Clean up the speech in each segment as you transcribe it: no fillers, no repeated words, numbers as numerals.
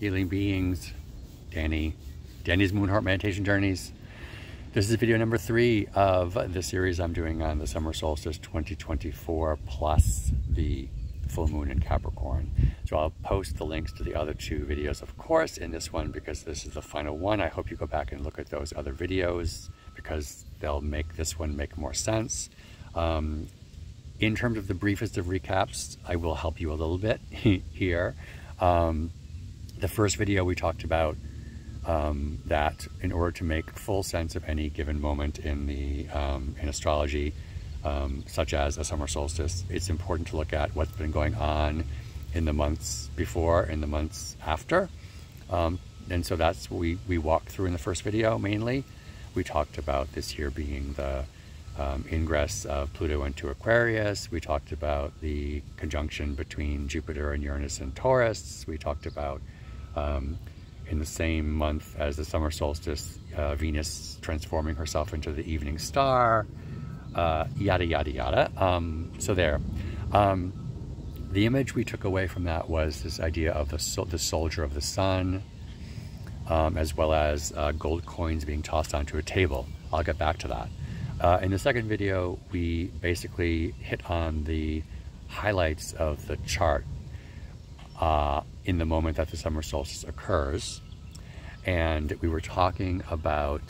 healing beings, Danny's Moonheart Meditation Journeys. This is video number 3 of the series I'm doing on the summer solstice 2024 plus the full moon in Capricorn. So I'll post the links to the other 2 videos, of course, in this one because this is the final one. I hope you go back and look at those other videos because they'll make this one make more sense. In terms of the briefest of recaps, I will help you a little bit here. The first video we talked about that in order to make full sense of any given moment in the in astrology, such as a summer solstice, it's important to look at what's been going on in the months before, in the months after, and so that's what we walked through in the first video. Mainly, we talked about this year being the ingress of Pluto into Aquarius. We talked about the conjunction between Jupiter and Uranus in Taurus. We talked about in the same month as the summer solstice, Venus transforming herself into the evening star, yada, yada, yada. So there. The image we took away from that was this idea of the soldier of the sun, as well as gold coins being tossed onto a table. I'll get back to that. In the second video, we basically hit on the highlights of the chart in the moment that the summer solstice occurs. And we were talking about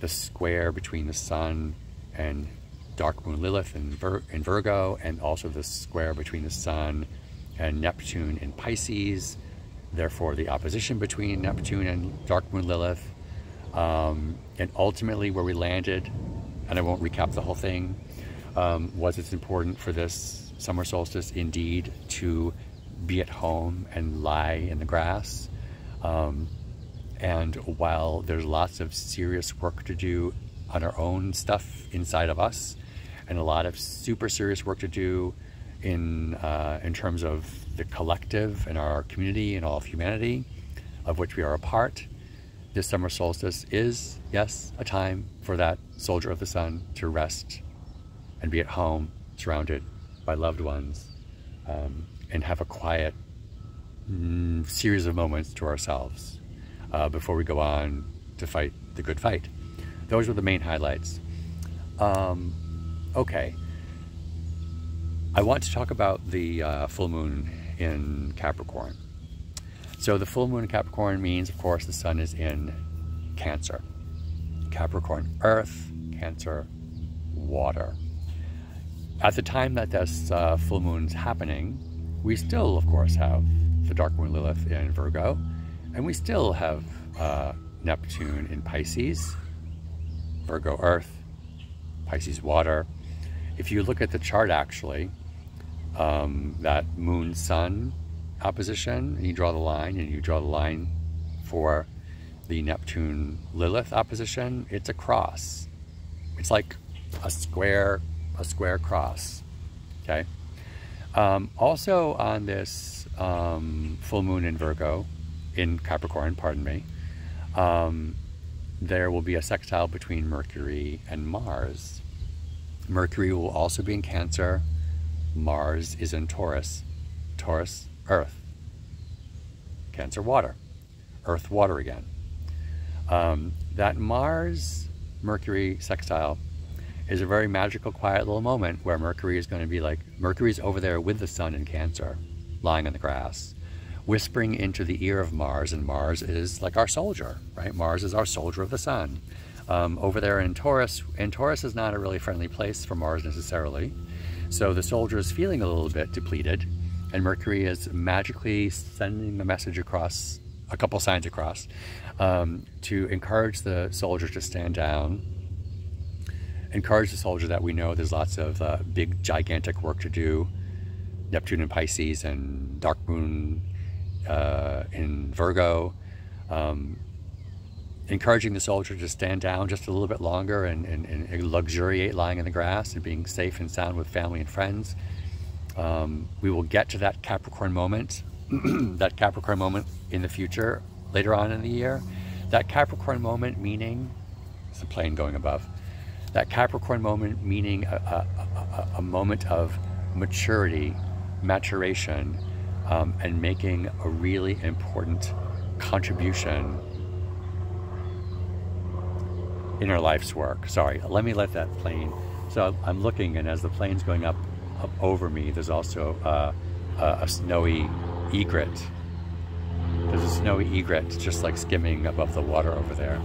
the square between the sun and dark moon Lilith in Virgo, and also the square between the sun and Neptune in Pisces, therefore the opposition between Neptune and dark moon Lilith. And ultimately where we landed, and I won't recap the whole thing, was it's important for this summer solstice indeed to be at home and lie in the grass. And while there's lots of serious work to do on our own stuff inside of us, and a lot of super serious work to do in terms of the collective and our community and all of humanity, of which we are a part, this summer solstice is, yes, a time for that soldier of the sun to rest and be at home, surrounded by loved ones, and have a quiet series of moments to ourselves before we go on to fight the good fight. Those were the main highlights. Okay. I want to talk about the full moon in Capricorn. So the full moon in Capricorn means, of course, the sun is in Cancer. Capricorn, earth; Cancer, water. At the time that this full moon's happening, we still, of course, have the dark moon Lilith in Virgo, and we still have Neptune in Pisces. Virgo, earth; Pisces, water. If you look at the chart, actually, that moon-sun opposition, and you draw the line, and you draw the line for the Neptune Lilith opposition, it's a cross. It's like a square cross. Okay. Also on this full moon in Virgo, in Capricorn, pardon me, there will be a sextile between Mercury and Mars. Mercury will also be in Cancer. Mars is in Taurus. Taurus, earth; Cancer, water. Earth, water again. That Mars-Mercury sextile is a very magical, quiet little moment where Mercury is going to be like, Mercury's over there with the sun in Cancer, lying on the grass, whispering into the ear of Mars, and Mars is like our soldier, right? Mars is our soldier of the sun. Over there in Taurus, and Taurus is not a really friendly place for Mars necessarily, so the soldier is feeling a little bit depleted, and Mercury is magically sending the message across, a couple signs across, to encourage the soldier to stand down, encourage the soldier that we know there's lots of big, gigantic work to do. Neptune in Pisces and dark moon in Virgo, encouraging the soldier to stand down just a little bit longer and luxuriate lying in the grass and being safe and sound with family and friends. We will get to that Capricorn moment, that Capricorn moment in the future, later on in the year. That Capricorn moment meaning, it's a plane going above, that Capricorn moment meaning a moment of maturity, maturation, and making a really important contribution in her life's work. Sorry, let me let that plane. So I'm looking, and as the plane's going up over me, there's also a snowy egret. There's a snowy egret just like skimming above the water over there.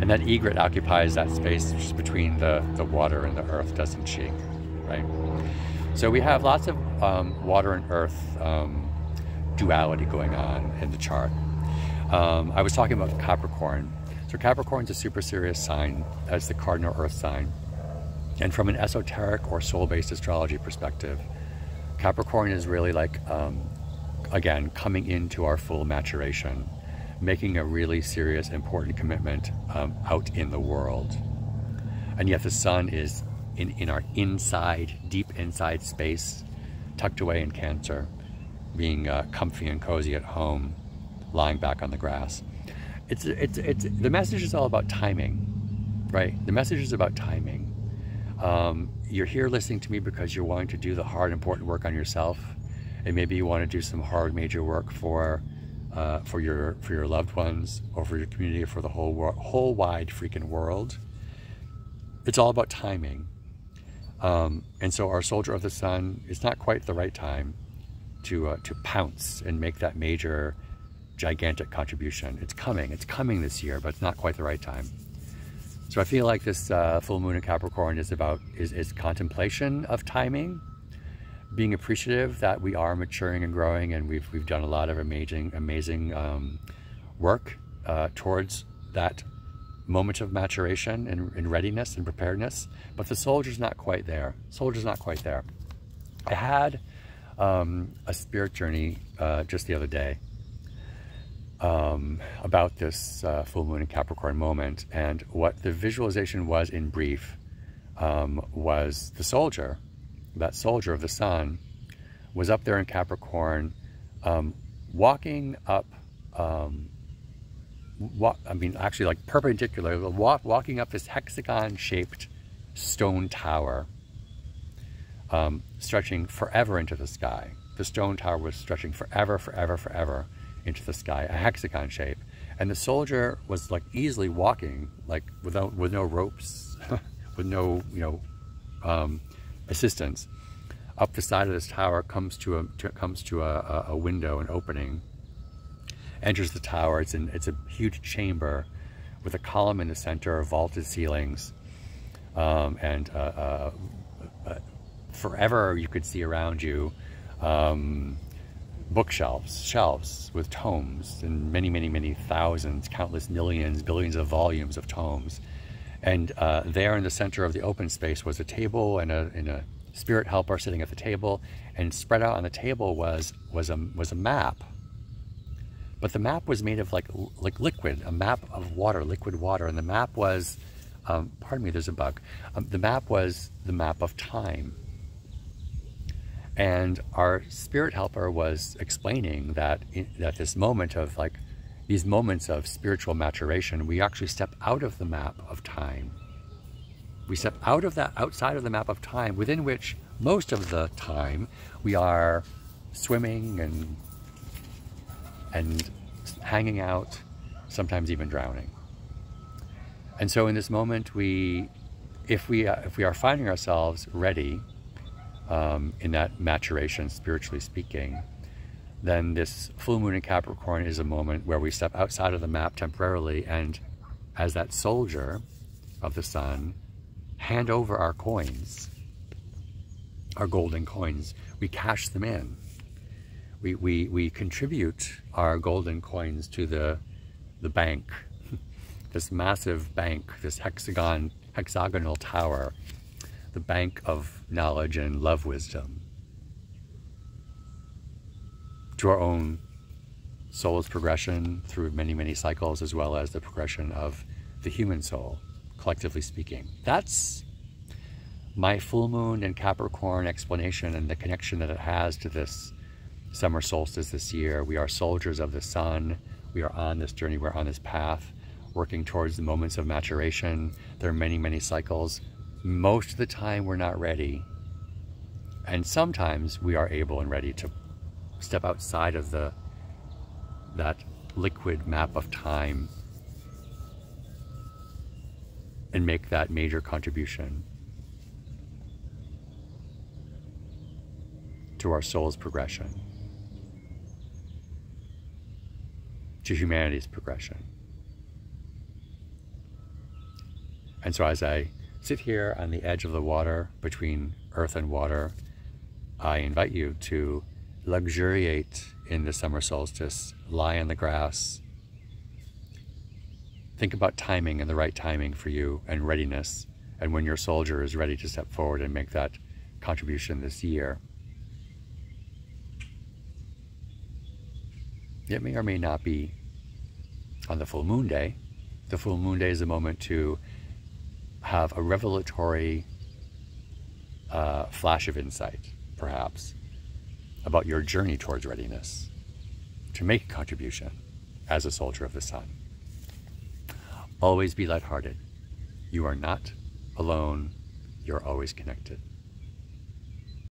And that egret occupies that space just between the water and the earth, doesn't she? Right? So we have lots of water and earth duality going on in the chart. I was talking about Capricorn. So Capricorn's a super serious sign. That's the cardinal earth sign. And from an esoteric or soul-based astrology perspective, Capricorn is really like, again, coming into our full maturation, making a really serious, important commitment out in the world. And yet the sun is in our inside, deep inside space, tucked away in Cancer, being comfy and cozy at home, lying back on the grass. The message is all about timing, right? The message is about timing. You're here listening to me because you're wanting to do the hard, important work on yourself, and maybe you want to do some hard, major work for your loved ones, or for your community, or for the whole wide freaking world. It's all about timing, and so our Soldier of the Sun, it's not quite the right time to pounce and make that major, gigantic contribution. It's coming this year, but it's not quite the right time. So I feel like this full moon in Capricorn is contemplation of timing, being appreciative that we are maturing and growing, and we've done a lot of amazing work towards that moment of maturation and readiness and preparedness. But the soldier's not quite there. I had a spirit journey just the other day about this full moon in Capricorn moment, and what the visualization was in brief was the soldier. That soldier of the sun was up there in Capricorn, walking up, actually perpendicular, walking up this hexagon-shaped stone tower, stretching forever into the sky. The stone tower was stretching forever into the sky, a hexagon shape. And the soldier was like easily walking, like with no ropes, with no, assistance, up the side of this tower, comes to a window, an opening, enters the tower. It's a huge chamber with a column in the center, vaulted ceilings, and forever you could see around you bookshelves with tomes, and many thousands, countless millions, billions of volumes of tomes. And there in the center of the open space was a table and a spirit helper sitting at the table, and spread out on the table was a map. But the map was made of like liquid, a map of water, liquid water. And the map was, pardon me, there's a bug. The map was the map of time. And our spirit helper was explaining that this moment of like, these moments of spiritual maturation, we actually step out of the map of time. We step out of that, outside of the map of time, within which most of the time we are swimming and hanging out, sometimes even drowning. And so in this moment, if we are finding ourselves ready in that maturation, spiritually speaking, then this full moon in Capricorn is a moment where we step outside of the map temporarily, and as that soldier of the sun, hand over our coins, our golden coins. We cash them in. We contribute our golden coins to the bank, this massive bank, this hexagonal tower, the bank of knowledge and love wisdom, to our own soul's progression through many cycles, as well as the progression of the human soul, collectively speaking. That's my full moon and Capricorn explanation, and the connection that it has to this summer solstice this year. We are soldiers of the sun. We are on this journey. We're on this path, working towards the moments of maturation. There are many cycles. Most of the time, we're not ready. And sometimes we are able and ready to step outside of that liquid map of time and make that major contribution to our soul's progression, to humanity's progression. And so as I sit here on the edge of the water, between earth and water, I invite you to luxuriate in the summer solstice, lie in the grass, think about timing and the right timing for you and readiness, and when your soldier is ready to step forward and make that contribution this year. It may or may not be on the full moon day. The full moon day is a moment to have a revelatory flash of insight, perhaps, about your journey towards readiness to make a contribution as a soldier of the sun. Always be lighthearted. You are not alone. You're always connected.